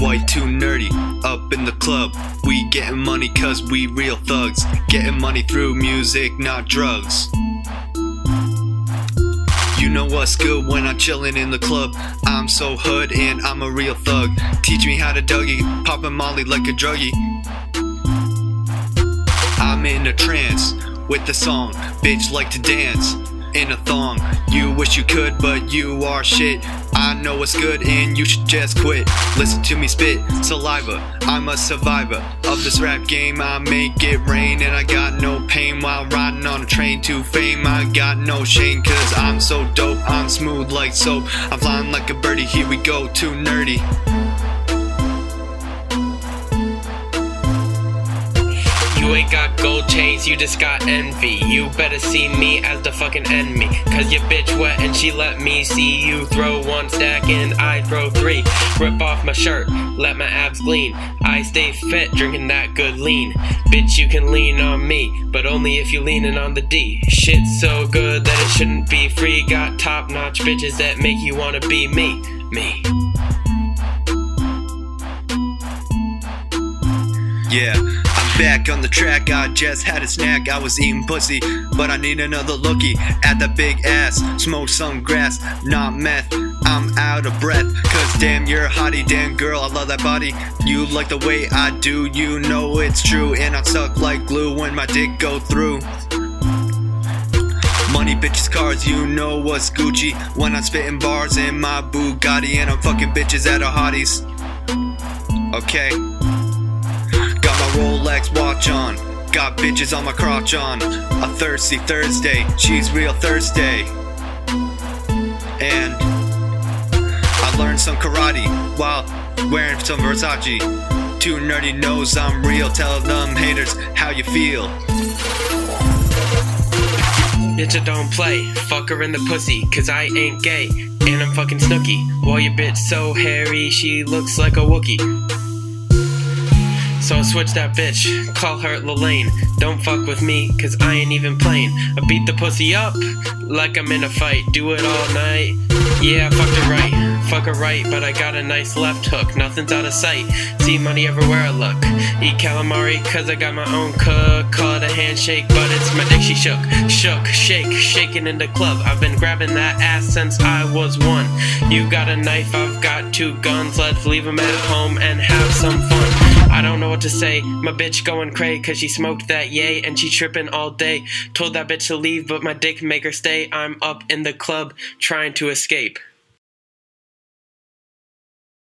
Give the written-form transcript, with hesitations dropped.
white, too nerdy, up in the club. We getting money cause we real thugs, getting money through music, not drugs. You know what's good when I'm chillin' in the club. I'm so hood and I'm a real thug. Teach me how to Dougie, poppin' Molly like a druggie. I'm in a trance with the song, bitch like to dance in a thong. You wish you could, but you are shit. I know what's good and you should just quit. Listen to me spit saliva, I'm a survivor of this rap game. I make it rain and I got no pain while riding on a train to fame. I got no shame cause I'm so dope, I'm smooth like soap. I'm flying like a birdie, here we go, too nerdy. You ain't got gold chains, you just got envy. You better see me as the fucking enemy, cause your bitch wet and she let me see you throw one stack and I throw three. Rip off my shirt, let my abs gleam. I stay fit, drinking that good lean. Bitch, you can lean on me, but only if you leaning on the D. Shit's so good that it shouldn't be free. Got top-notch bitches that make you wanna be me, me. Yeah, I'm back on the track, I just had a snack. I was eating pussy, but I need another lookie at the big ass, smoke some grass, not meth. I'm out of breath, cause damn you're a hottie, damn girl, I love that body. You like the way I do, you know it's true. And I'm stuck like glue when my dick go through. Money, bitches, cars, you know what's Gucci. When I'm spitting bars in my Bugatti, and I'm fucking bitches at a hotties. Okay. Rolex watch on, got bitches on my crotch on. A thirsty Thursday, she's real Thursday. And I learned some karate while wearing some Versace. Too nerdy knows I'm real, tell them haters how you feel. Bitch, I don't play, fuck her in the pussy, cause I ain't gay. And I'm fucking Snooki, while your bitch so hairy, she looks like a Wookiee. So I switch that bitch, call her Lelaine. Don't fuck with me, cause I ain't even playing. I beat the pussy up, like I'm in a fight. Do it all night, yeah, fuck her right, but I got a nice left hook. Nothing's out of sight, see money everywhere I look. Eat calamari, cause I got my own cook. Call it a handshake, but it's my dick she shook. Shook, shake, shaking in the club. I've been grabbing that ass since I was one. You got a knife, I've got two guns. Let's leave them at home and have some fun. I don't know what to say, my bitch going cray, cause she smoked that yay and she trippin' all day. Told that bitch to leave, but my dick make her stay. I'm up in the club, trying to escape.